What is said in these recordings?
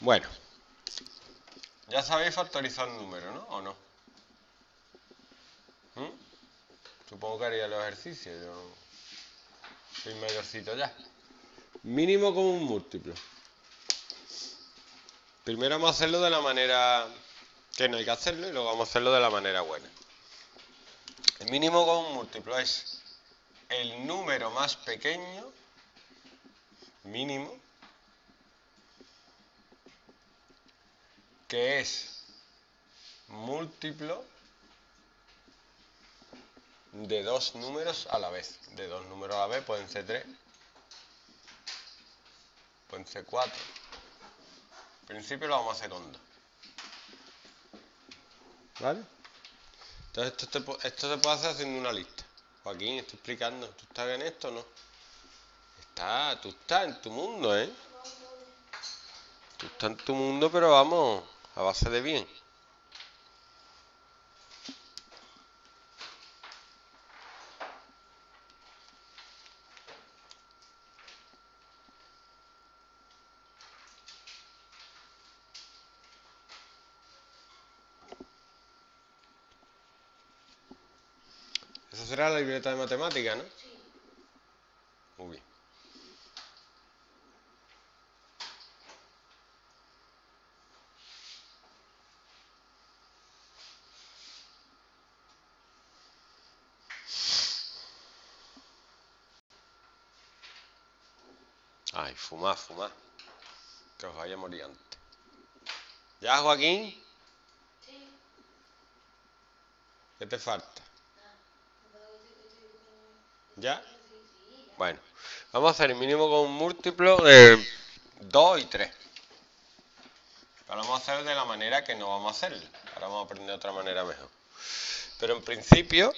Bueno, ya sabéis factorizar un número, ¿no? ¿O no? Supongo que haría los ejercicios, yo soy mayorcito ya. Mínimo común múltiplo. Primero vamos a hacerlo de la manera que no hay que hacerlo y luego vamos a hacerlo de la manera buena. El mínimo común múltiplo es el número más pequeño mínimo que es múltiplo de dos números a la vez. De dos números a la vez pueden ser tres, pueden ser cuatro. En principio lo vamos a hacer con dos. ¿Vale? Entonces esto se puede hacer haciendo una lista. Joaquín, estoy explicando. ¿Tú estás en esto o no? Tú estás en tu mundo, ¿eh? Tú estás en tu mundo, pero vamos, a base de bien. Esa será la libreta de matemáticas, ¿no? Sí. Muy bien. Ay, fumad, que os vaya a morir antes. ¿Ya, Joaquín? Sí. ¿Qué te falta? ¿Ya? Bueno, vamos a hacer el mínimo con un múltiplo de 2 y 3. Ahora vamos a hacer de la manera que no vamos a hacer. Ahora vamos a aprender otra manera mejor. Pero en principio,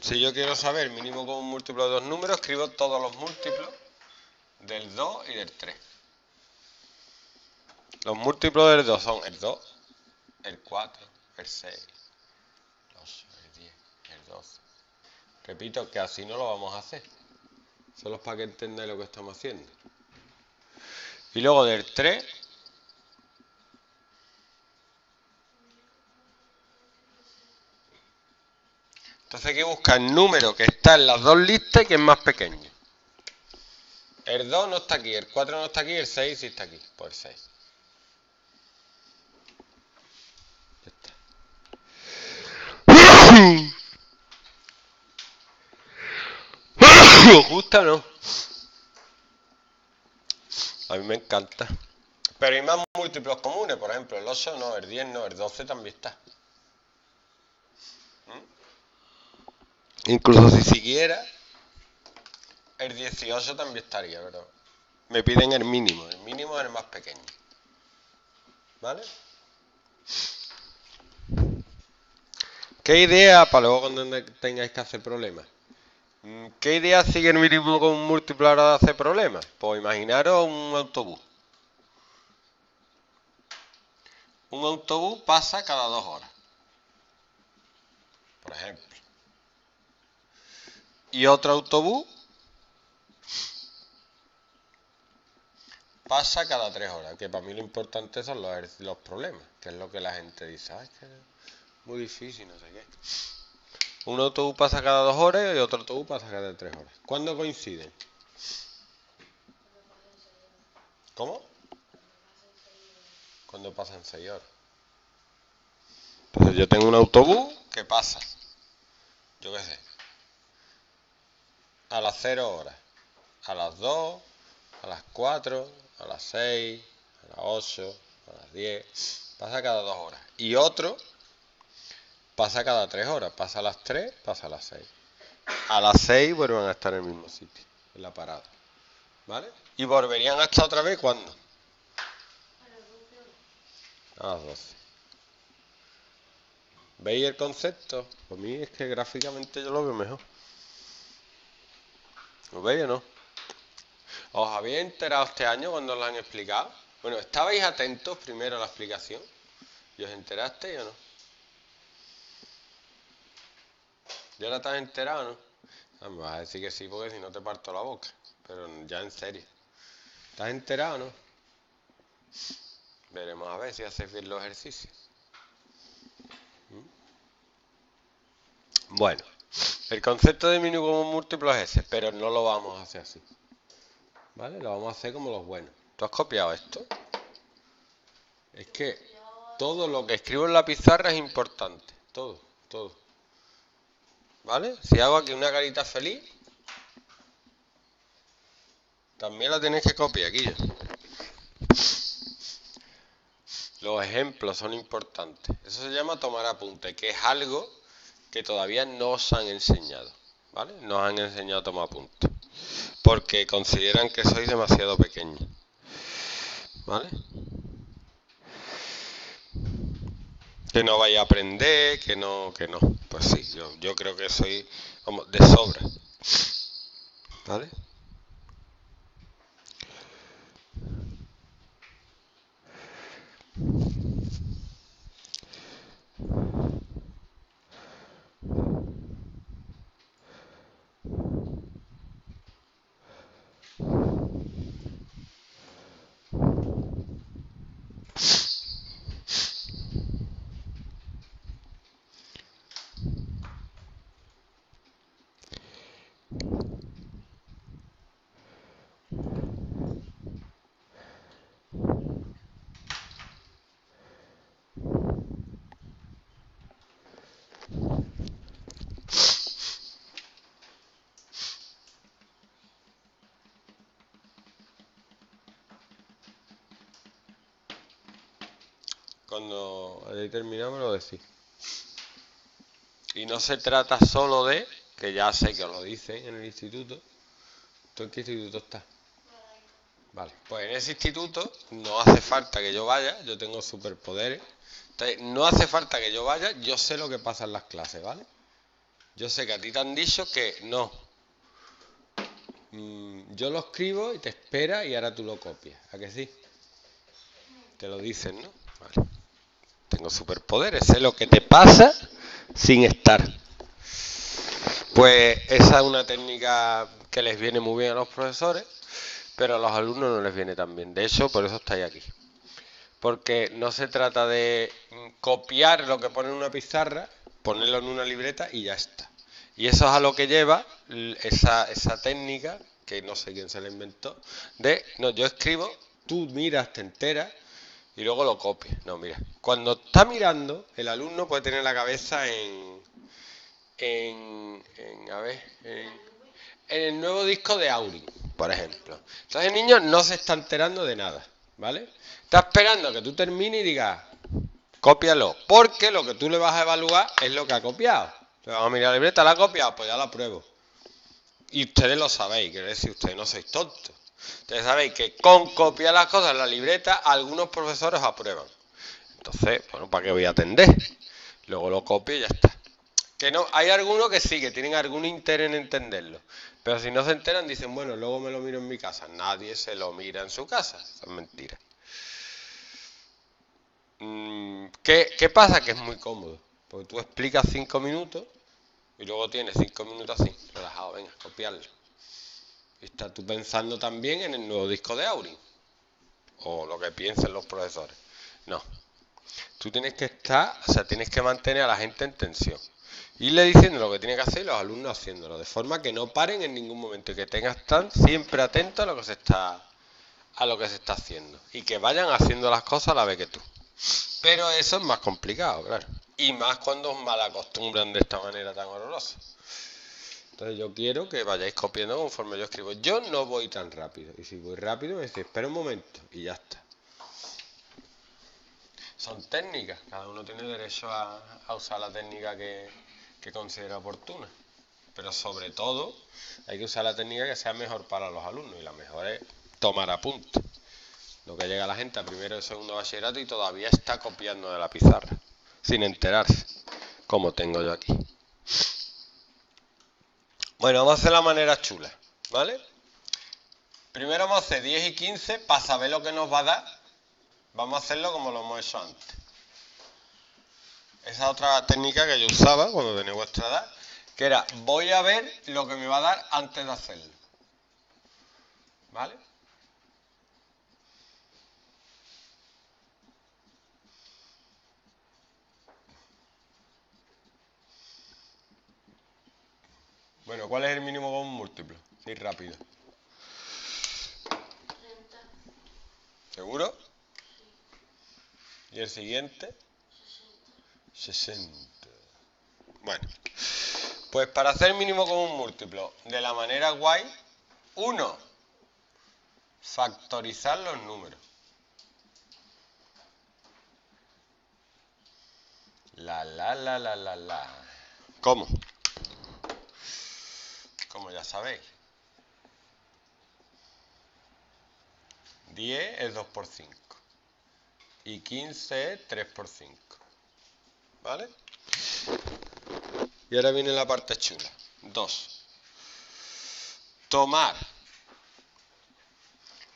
si yo quiero saber el mínimo con un múltiplo de dos números, escribo todos los múltiplos del 2 y del 3. Los múltiplos del 2 son el 2, el 4, el 6, el 8, el 10, el 12. Repito que así no lo vamos a hacer. Solo es para que entendáis lo que estamos haciendo. Y luego del 3 entonces hay que buscar el número que está en las dos listas y que es más pequeño. El 2 no está aquí, el 4 no está aquí, el 6 sí está aquí, pues 6. Ya está. ¿Os gusta o no? A mí me encanta. Pero hay más múltiplos comunes, por ejemplo, el 8 no, el 10 no, el 12 también está. Incluso si siguiera, el 18 también estaría, pero me piden el mínimo. El mínimo es el más pequeño. ¿Vale? ¿Qué idea para luego cuando tengáis que hacer problemas? ¿Qué idea sigue el mínimo con un múltiplo a la hora de hacer problemas? Pues imaginaros un autobús. Un autobús pasa cada 2 horas, por ejemplo. Y otro autobús pasa cada 3 horas. Que para mí lo importante son los problemas. Que es lo que la gente dice. Ay, que es muy difícil, no sé qué. Un autobús pasa cada 2 horas y otro autobús pasa cada 3 horas. ¿Cuándo coinciden? ¿Cómo? Cuando pasan 6 horas. Entonces yo tengo un autobús que pasa, yo qué sé, a las 0 horas, a las 2, a las 4, a las 6, a las 8, a las 10. Pasa cada 2 horas. Y otro pasa cada 3 horas, pasa a las 3, pasa a las 6. A las 6 vuelven a estar en el mismo sitio, en la parada. ¿Vale? Y volverían hasta otra vez, ¿cuándo? A las 12. ¿Veis el concepto? Pues a mí es que gráficamente yo lo veo mejor. ¿Lo veis o no? ¿Os habéis enterado este año cuando os lo han explicado? Bueno, ¿estabais atentos primero a la explicación? ¿Y os enterasteis o no? ¿Ya la estás enterado, no? Ah, me vas a decir que sí, porque si no te parto la boca. Pero ya en serio. ¿Estás enterado, no? Veremos a ver si hacéis bien los ejercicios. Bueno, el concepto de mínimo común múltiplo es ese, pero no lo vamos a hacer así, ¿vale? Lo vamos a hacer como los buenos. ¿Tú has copiado esto? Es que todo lo que escribo en la pizarra es importante. Todo, todo. ¿Vale? Si hago aquí una carita feliz, también la tenéis que copiar aquí. Los ejemplos son importantes. Eso se llama tomar apunte, que es algo que todavía no os han enseñado, ¿vale? No os han enseñado a tomar apunte, porque consideran que sois demasiado pequeños, ¿vale? Que no vais a aprender, que no. Pues sí, yo creo que soy como de sobra, ¿vale? Cuando terminamos lo decís. Y no se trata solo de, que ya sé que os lo dicen en el instituto. ¿Tú en qué instituto estás? Vale, pues en ese instituto no hace falta que yo vaya, yo tengo superpoderes. Entonces, no hace falta que yo vaya, yo sé lo que pasa en las clases, ¿vale? Yo sé que a ti te han dicho que no. Yo lo escribo y te espera y ahora tú lo copias. ¿A que sí? Te lo dicen, ¿no? Vale. Tengo superpoderes, sé lo que te pasa sin estar. Pues esa es una técnica que les viene muy bien a los profesores, pero a los alumnos no les viene tan bien. De hecho, por eso estáis aquí. Porque no se trata de copiar lo que pone en una pizarra, ponerlo en una libreta y ya está. Y eso es a lo que lleva esa técnica, que no sé quién se la inventó, de, no, yo escribo, tú miras, te enteras, y luego lo copia. No, mira. Cuando está mirando, el alumno puede tener la cabeza en el nuevo disco de Aurin, por ejemplo. Entonces el niño no se está enterando de nada, ¿vale? Está esperando a que tú termines y digas, cópialo, porque lo que tú le vas a evaluar es lo que ha copiado. Entonces vamos a mirar la libreta, ¿la ha copiado? Pues ya la apruebo. Y ustedes lo sabéis, quiero decir, ustedes no sois tontos. Ustedes sabéis que con copiar las cosas en la libreta, algunos profesores aprueban. Entonces, bueno, ¿para qué voy a atender? Luego lo copio y ya está. Que no, hay algunos que sí, que tienen algún interés en entenderlo. Pero si no se enteran, dicen, bueno, luego me lo miro en mi casa. Nadie se lo mira en su casa. Eso es mentira. ¿Qué pasa? Que es muy cómodo. Porque tú explicas 5 minutos y luego tienes 5 minutos así, relajado, venga, copiarlo. Estás tú pensando también en el nuevo disco de Aurin, o lo que piensan los profesores. No. Tú tienes que estar, o sea, tienes que mantener a la gente en tensión. Irle diciendo lo que tiene que hacer y los alumnos haciéndolo. De forma que no paren en ningún momento y que estén siempre atentos a lo que se está haciendo. Y que vayan haciendo las cosas a la vez que tú. Pero eso es más complicado, claro. Y más cuando os malacostumbran de esta manera tan horrorosa. Entonces yo quiero que vayáis copiando conforme yo escribo. Yo no voy tan rápido. Y si voy rápido me decís, espera un momento. Y ya está. Son técnicas. Cada uno tiene derecho a usar la técnica que considera oportuna. Pero sobre todo hay que usar la técnica que sea mejor para los alumnos. Y la mejor es tomar apuntes. Lo que llega a la gente a primero y segundo bachillerato y todavía está copiando de la pizarra. Sin enterarse. Como tengo yo aquí. Bueno, vamos a hacer la manera chula, ¿vale? Primero vamos a hacer 10 y 15 para saber lo que nos va a dar. Vamos a hacerlo como lo hemos hecho antes. Esa es otra técnica que yo usaba cuando tenía vuestra edad, que era, voy a ver lo que me va a dar antes de hacerlo, ¿vale? Bueno, ¿cuál es el mínimo común múltiplo? Sí, rápido. 30. ¿Seguro? Sí. ¿Y el siguiente? 60. Bueno, pues para hacer mínimo común múltiplo de la manera guay, 1. Factorizar los números. ¿Cómo? Como ya sabéis. 10 es 2×5. Y 15 es 3×5. ¿Vale? Y ahora viene la parte chula. 2. Tomar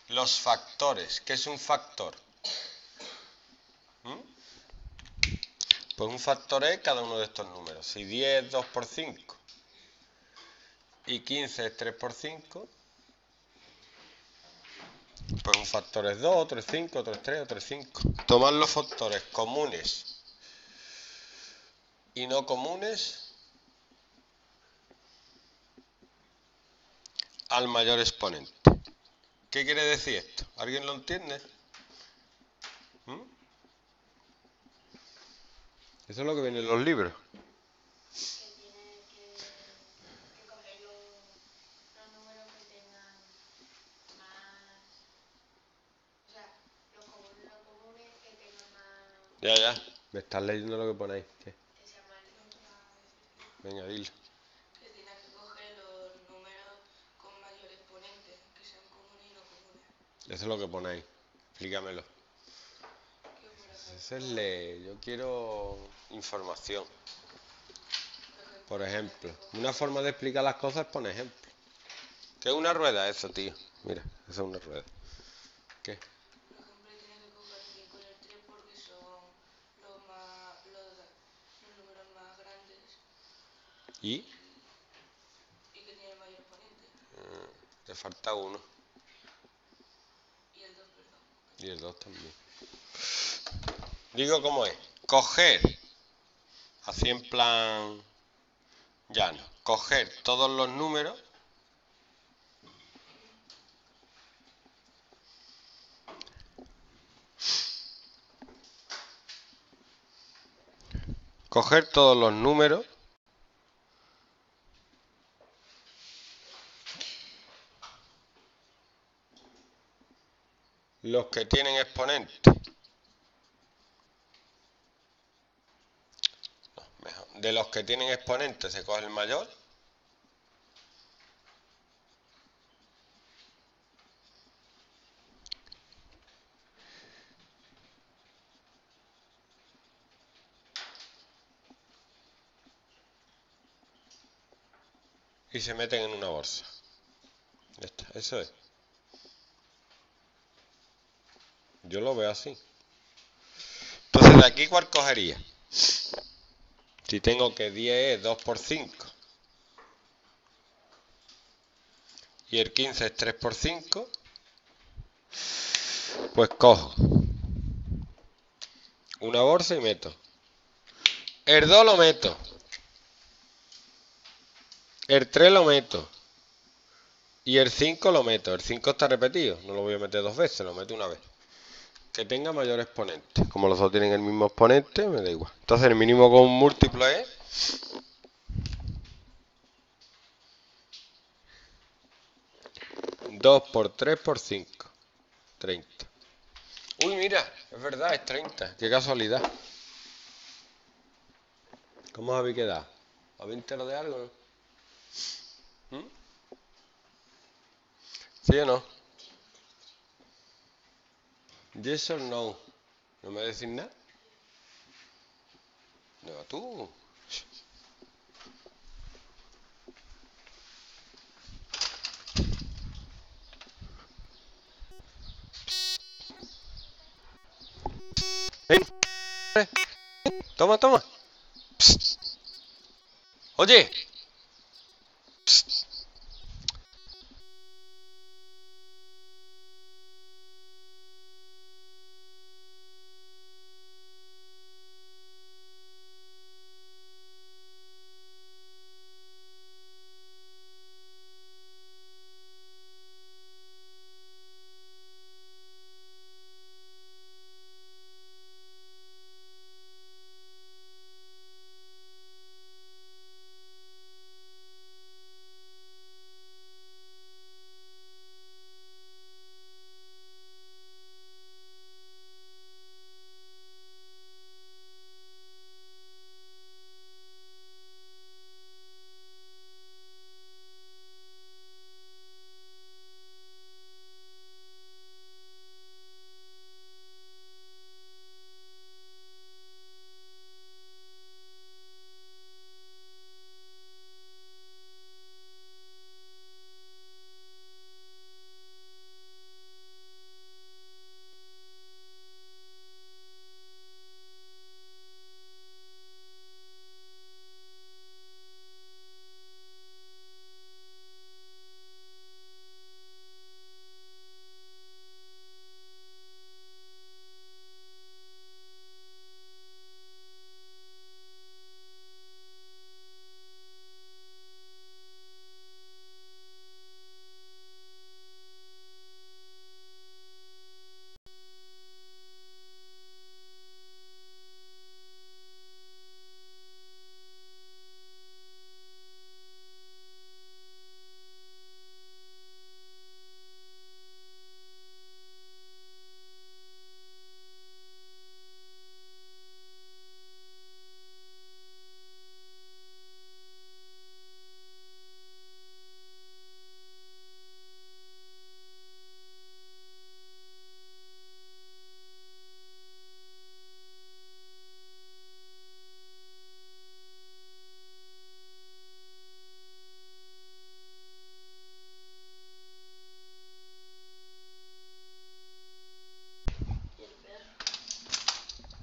los factores. ¿Qué es un factor? Pues un factor es cada uno de estos números. Si 10 es 2×5 y 15 es 3×5, pues un factor es 2, otro es 5, otro es 3, otro es 5. Tomar los factores comunes y no comunes al mayor exponente. ¿Qué quiere decir esto? ¿Alguien lo entiende? Eso es lo que viene en los libros. Que tiene que coger los números que tengan más. O sea, los comunes que tengan más. Ya. Me estás leyendo lo que ponéis. ¿Qué? Que sea más. Venga, dilo. Que tengas que coger los números con mayor exponente, que sean comunes y no comunes. Eso es lo que ponéis. Explícamelo. Eso es ley. Yo quiero información. Por ejemplo, una forma de explicar las cosas es poner ejemplo. ¿Qué es una rueda eso, tío? Mira, eso es una rueda. ¿Qué? Por ejemplo, tienes que coger 5 y el 3 porque son los números más grandes. Y que tiene el mayor exponente. Te falta uno. Y el 2, perdón. Y el 2 también. Digo cómo es. Coger, así en plan llano, coger todos los números los que tienen exponentes de los que tienen exponentes se coge el mayor y se meten en una bolsa. Ya está, eso es. Yo lo veo así. Entonces de aquí, ¿cuál cogería? Si tengo que 10 es 2×5 y el 15 es 3×5, pues cojo una bolsa y meto. El 2 lo meto. El 3 lo meto. Y el 5 lo meto. El 5 está repetido. No lo voy a meter dos veces, lo meto una vez. Que tenga mayor exponente. Como los dos tienen el mismo exponente, me da igual. Entonces el mínimo común múltiplo es... ...2 por 3 por 5. 30. Uy, mira, es verdad, es 30. Qué casualidad. ¿Cómo os habéis quedado? ¿Habéis enterado de algo? ¿Sí o no? Yes or no. ¿No me decís nada? No, tú. ¿Eh? Toma, toma. Psst. Oye. Psst.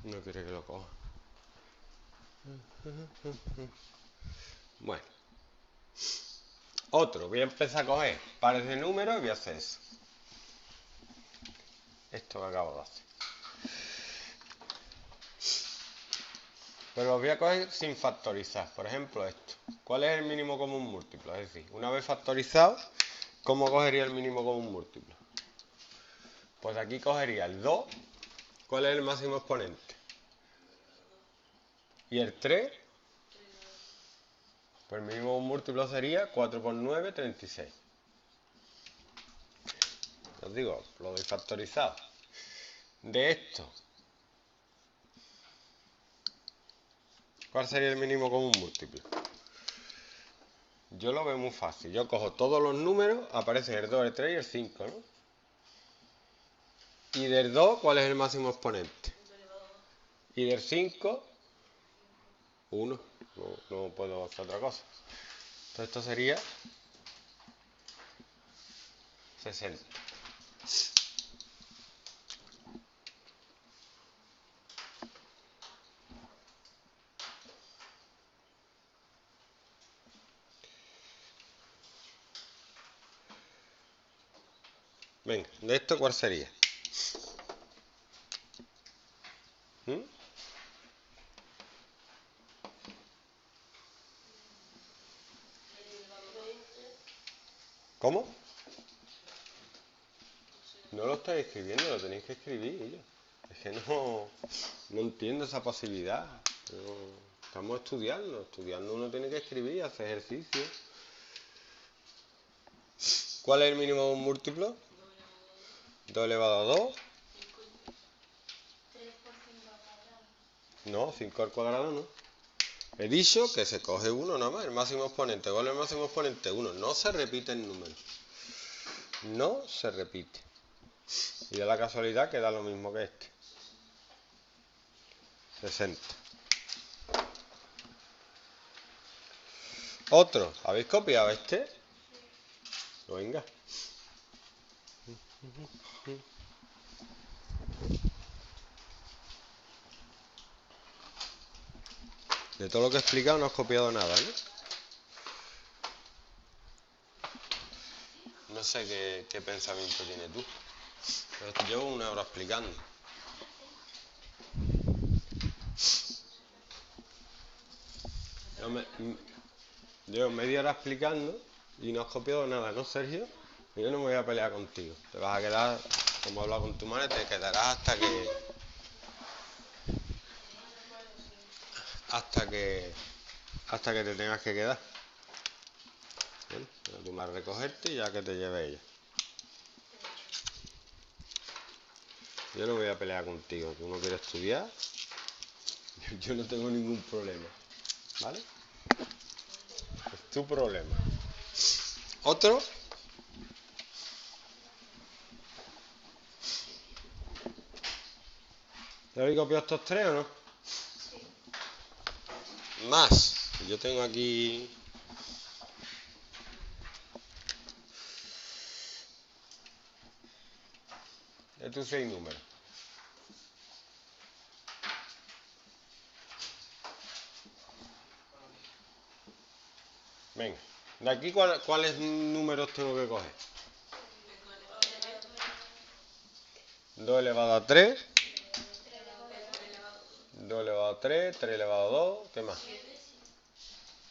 No quiere que lo coja. Bueno. Otro. Voy a empezar a coger pares de números y voy a hacer eso. Esto que acabo de hacer. Pero los voy a coger sin factorizar. Por ejemplo, esto. ¿Cuál es el mínimo común múltiplo? Es decir, una vez factorizado, ¿cómo cogería el mínimo común múltiplo? Pues aquí cogería el 2. ¿Cuál es el máximo exponente? ¿Y el 3? Pues el mínimo común múltiplo sería 4 por 9, 36. Os digo, lo doy factorizado. De esto, ¿cuál sería el mínimo común múltiplo? Yo lo veo muy fácil. Yo cojo todos los números, aparecen el 2, el 3 y el 5, ¿no? Y del 2, ¿cuál es el máximo exponente? Y del 5, 1. No puedo hacer otra cosa. Entonces esto sería 60. Venga, ¿de esto cuál sería? ¿Cómo? No lo estáis escribiendo, lo tenéis que escribir. Es que no entiendo esa pasividad. Estamos estudiando. Estudiando uno tiene que escribir, hacer ejercicio. ¿Cuál es el mínimo común múltiplo? 2 elevado a 2. 3 por 5 al cuadrado. No, 5 al cuadrado no. He dicho que se coge 1 nada más, el máximo exponente. ¿Cuál es el máximo exponente? 1. No se repite el número. No se repite. Y da la casualidad que da lo mismo que este. 60. Otro. ¿Habéis copiado este? No, venga. De todo lo que he explicado no has copiado nada, ¿no? No sé qué pensamiento tienes tú. Pero llevo una hora explicando. Llevo media hora explicando y no has copiado nada, ¿no, Sergio? Yo no me voy a pelear contigo. Te vas a quedar, como he hablado con tu madre, te quedarás hasta que... Hasta que te tengas que quedar. Bueno, voy a tomar recogerte y ya que te lleve ella. Yo no voy a pelear contigo. Tú no quieres estudiar. Yo no tengo ningún problema. ¿Vale? Es tu problema. Otro... ¿Te habéis copiado estos tres o no? Sí. Más. Yo tengo aquí... estos 6 números. Venga. ¿De aquí cuáles números tengo que coger? 2 elevado a 3. 2 elevado a 3, 3 elevado a 2, ¿qué más?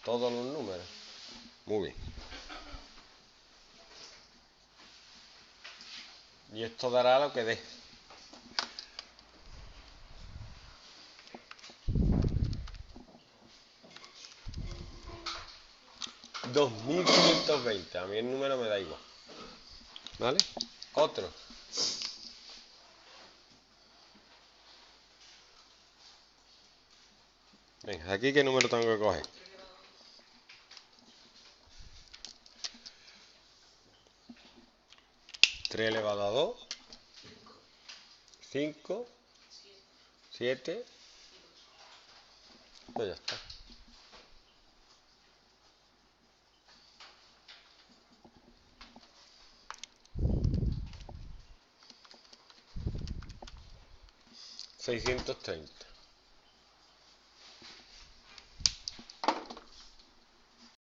Todos los números. Muy bien. Y esto dará lo que dé. $2520. A mí el número me da igual. ¿Vale? Otro. Venga, aquí qué número tengo que coger. ¿3 elevado a 2? 5. 7. Pues ya está. 630.